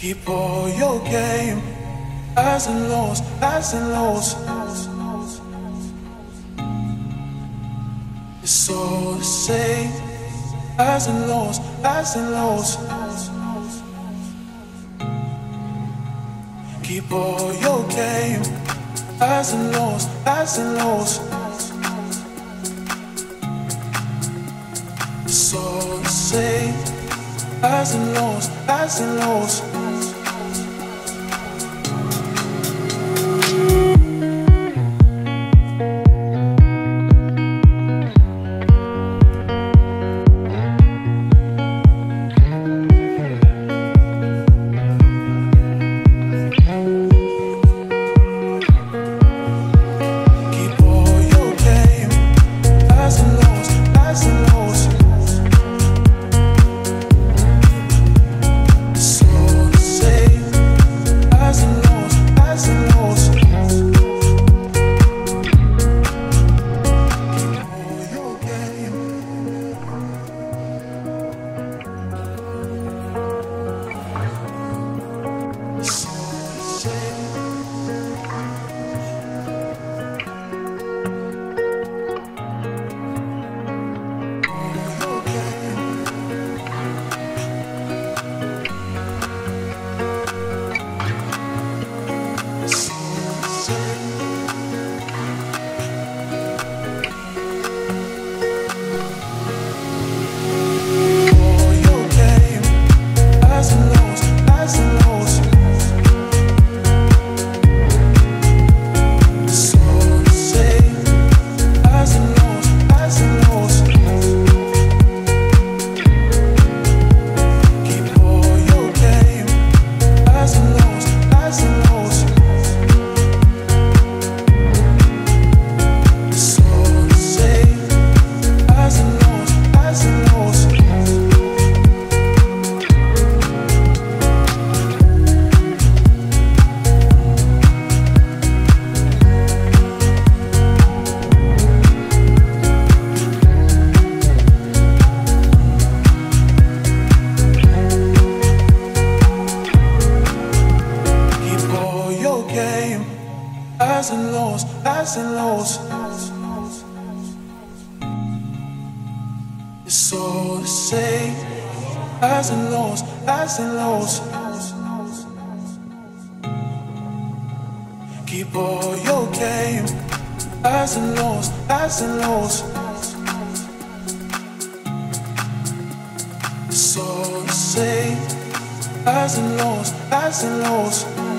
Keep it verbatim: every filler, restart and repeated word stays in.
Keep all your game, highs and lows, highs and lows. It's all the same, highs and lows, highs and lows. Keep all your game, highs and lows, highs and lows. It's all the same, highs and lows, highs and lows. Highs and lows, highs and lows. It's all the same. Highs and lows, highs and lows. Keep all your game. Highs and lows, highs and lows. It's all the same. Highs and lows, highs and lows.